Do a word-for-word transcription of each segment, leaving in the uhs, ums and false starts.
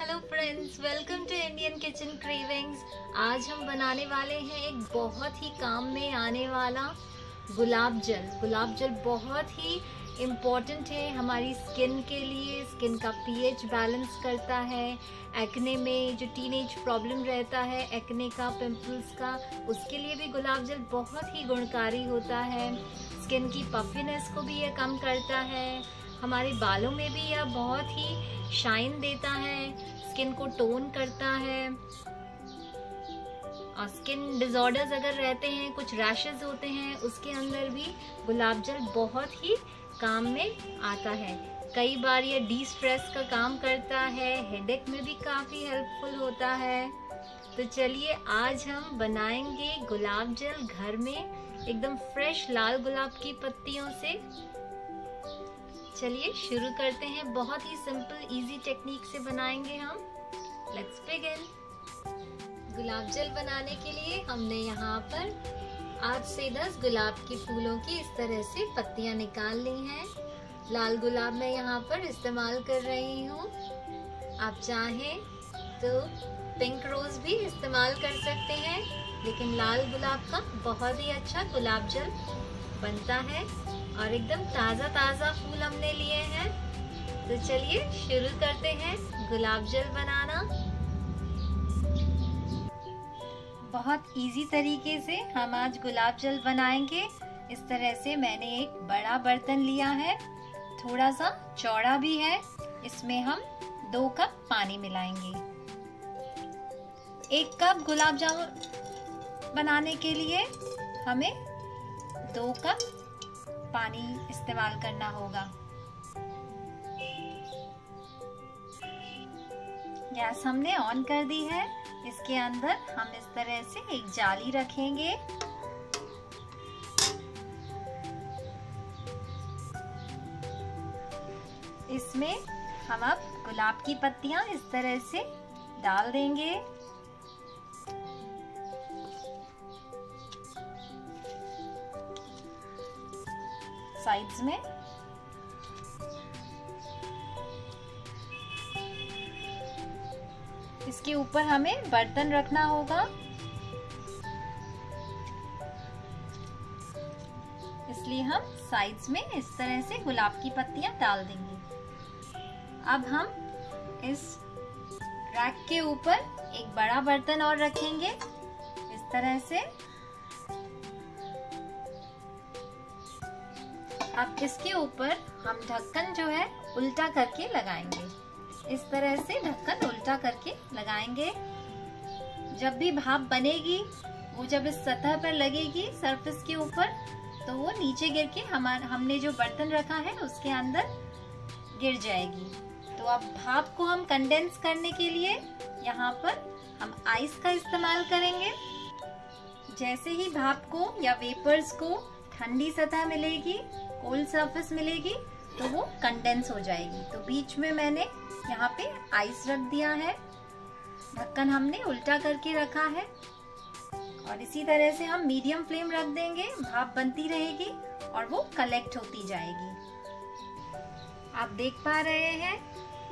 Hello friends, welcome to Indian kitchen cravings. आज हम बनाने वाले हैं एक बहुत ही काम में आने वाला गुलाब जल। गुलाब जल बहुत ही इम्पॉर्टेंट है हमारी स्किन के लिए। स्किन का पीएच बैलेंस करता है। एक्ने में जो टीनेज प्रॉब्लम रहता है, एक्ने का, पिंपल्स का, उसके लिए भी गुलाब जल बहुत ही गुणकारी होता है। स्किन की पफीनेस को भी यह कम करता है। हमारे बालों में भी यह बहुत ही शाइन देता है, स्किन को टोन करता है। और स्किन डिसऑर्डर्स अगर रहते हैं, कुछ रैशेस होते हैं, उसके अंदर भी गुलाब जल बहुत ही काम में आता है। कई बार यह डी स्ट्रेस का काम करता है, हेडेक में भी काफ़ी हेल्पफुल होता है। तो चलिए आज हम बनाएंगे गुलाब जल घर में, एकदम फ्रेश लाल गुलाब की पत्तियों से। चलिए शुरू करते हैं। बहुत ही सिंपल इजी टेक्निक से बनाएंगे हम। Let's begin. गुलाब जल बनाने के लिए हमने यहाँ पर आठ से दस गुलाब के फूलों की इस तरह से पत्तियाँ निकाल ली हैं। लाल गुलाब मैं यहाँ पर इस्तेमाल कर रही हूँ। आप चाहें तो पिंक रोज़ भी इस्तेमाल कर सकते हैं, लेकिन लाल गुलाब का बहुत ही अच्छा गुलाब जल बनता है। और एकदम ताज़ा ताज़ा फूल हमने लिए हैं। तो चलिए शुरू करते हैं गुलाब जल बनाना। बहुत इजी तरीके से हम आज गुलाब जल बनाएंगे। इस तरह से मैंने एक बड़ा बर्तन लिया है, थोड़ा सा चौड़ा भी है। इसमें हम दो कप पानी मिलाएंगे। एक कप गुलाब जामुन बनाने के लिए हमें दो कप पानी इस्तेमाल करना होगा। गैस हमने ऑन कर दी है। इसके अंदर हम इस तरह से एक जाली रखेंगे। इसमें हम अब गुलाब की पत्तियां इस तरह से डाल देंगे। साइड्स में इसके ऊपर हमें बर्तन रखना होगा। इसलिए हम साइड्स में इस तरह से गुलाब की पत्तियां डाल देंगे। अब हम इस रैक के ऊपर एक बड़ा बर्तन और रखेंगे इस तरह से। अब इसके ऊपर हम ढक्कन जो है उल्टा करके लगाएंगे। इस तरह से ढक्कन उल्टा करके लगाएंगे। जब भी भाप बनेगी, वो जब इस सतह पर लगेगी सरफेस के ऊपर, तो वो नीचे गिर के हमारा हमने जो बर्तन रखा है उसके अंदर गिर जाएगी। तो अब भाप को हम कंडेंस करने के लिए यहाँ पर हम आइस का इस्तेमाल करेंगे। जैसे ही भाप को या वेपर्स को ठंडी सतह मिलेगी, कोल्ड सरफेस मिलेगी, तो वो कंडेंस हो जाएगी। तो बीच में मैंने यहाँ पे आइस रख दिया है। ढक्कन हमने उल्टा करके रखा है। और इसी तरह से हम मीडियम फ्लेम रख देंगे। भाप बनती रहेगी और वो कलेक्ट होती जाएगी। आप देख पा रहे हैं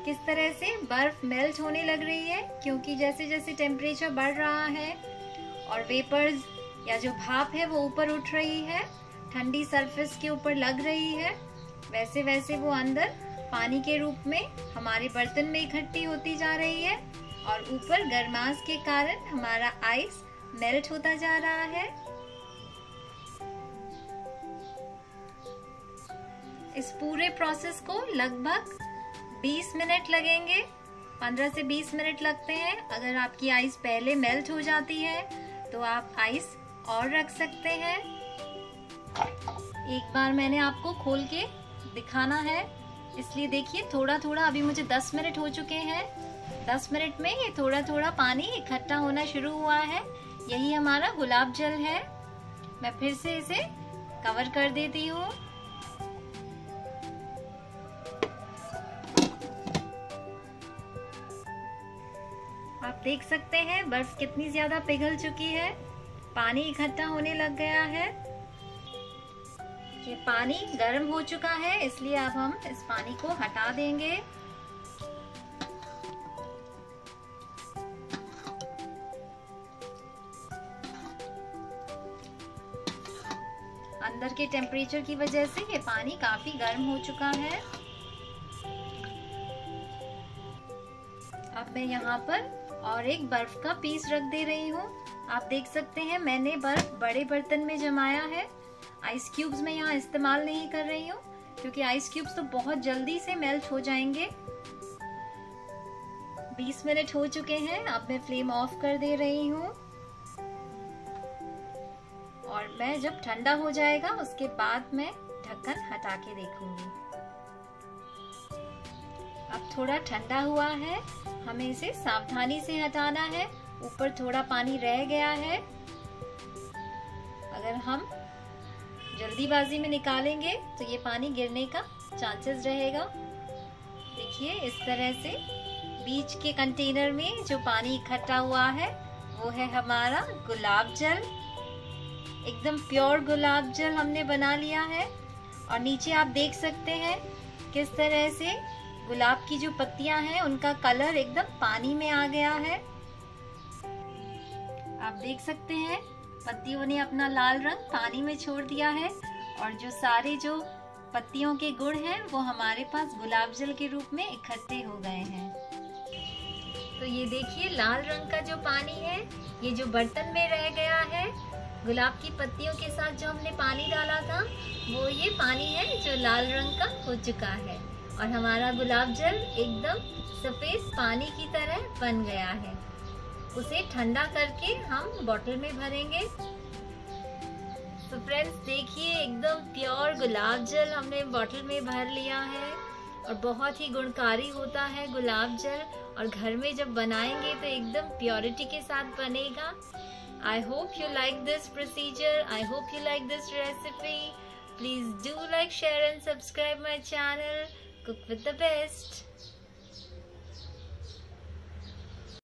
किस तरह से बर्फ मेल्ट होने लग रही है, क्योंकि जैसे जैसे टेम्परेचर बढ़ रहा है और वेपर्स या जो भाप है वो ऊपर उठ रही है, ठंडी सरफेस के ऊपर लग रही है, वैसे वैसे वो अंदर पानी के रूप में हमारे बर्तन में इकट्ठी होती जा रही है। और ऊपर गर्माश के कारण हमारा आइस मेल्ट होता जा रहा है। इस पूरे प्रोसेस को लगभग बीस मिनट लगेंगे, पंद्रह से बीस मिनट लगते हैं। अगर आपकी आइस पहले मेल्ट हो जाती है तो आप आइस और रख सकते हैं। एक बार मैंने आपको खोल के दिखाना है, इसलिए देखिए थोड़ा थोड़ा, अभी मुझे दस मिनट हो चुके हैं। दस मिनट में ये थोड़ा थोड़ा पानी इकट्ठा होना शुरू हुआ है। यही हमारा गुलाब जल है। मैं फिर से इसे कवर कर देती हूँ। आप देख सकते हैं बर्फ कितनी ज्यादा पिघल चुकी है, पानी इकट्ठा होने लग गया है। ये पानी गर्म हो चुका है, इसलिए अब हम इस पानी को हटा देंगे। अंदर के टेम्परेचर की वजह से ये पानी काफ़ी गर्म हो चुका है। अब मैं यहाँ पर और एक बर्फ का पीस रख दे रही हूँ। आप देख सकते हैं मैंने बर्फ बड़े बर्तन में जमाया है। आइस क्यूब्स मैं यहाँ इस्तेमाल नहीं कर रही हूँ क्योंकि आइस क्यूब्स तो बहुत जल्दी से मेल्ट हो जाएंगे। बीस मिनट हो चुके हैं, अब मैं फ्लेम ऑफ कर दे रही हूँ और मैं जब ठंडा हो जाएगा उसके बाद मैं ढक्कन हटा के देखूंगी। अब थोड़ा ठंडा हुआ है, हमें इसे सावधानी से हटाना है। ऊपर थोड़ा पानी रह गया है, अगर हम जल्दीबाजी में निकालेंगे तो ये पानी गिरने का चांसेस रहेगा। देखिए इस तरह से बीच के कंटेनर में जो पानी इकट्ठा हुआ है वो है हमारा गुलाब जल। एकदम प्योर गुलाब जल हमने बना लिया है। और नीचे आप देख सकते हैं किस तरह से गुलाब की जो पत्तियां हैं उनका कलर एकदम पानी में आ गया है। आप देख सकते हैं पत्तियों ने अपना लाल रंग पानी में छोड़ दिया है और जो सारे जो पत्तियों के गुण हैं वो हमारे पास गुलाब जल के रूप में इकट्ठे हो गए हैं। तो ये देखिए लाल रंग का जो पानी है ये जो बर्तन में रह गया है, गुलाब की पत्तियों के साथ जो हमने पानी डाला था वो ये पानी है जो लाल रंग का हो चुका है और हमारा गुलाब जल एकदम सफ़ेद पानी की तरह बन गया है। उसे ठंडा करके हम बॉटल में भरेंगे। तो फ्रेंड्स देखिए एकदम प्योर गुलाब जल हमने बॉटल में भर लिया है और बहुत ही गुणकारी होता है गुलाब जल और घर में जब बनाएंगे तो एकदम प्योरिटी के साथ बनेगा। I hope you like this procedure. I hope you like this recipe. Please do like, share and subscribe my channel. Cook with the best.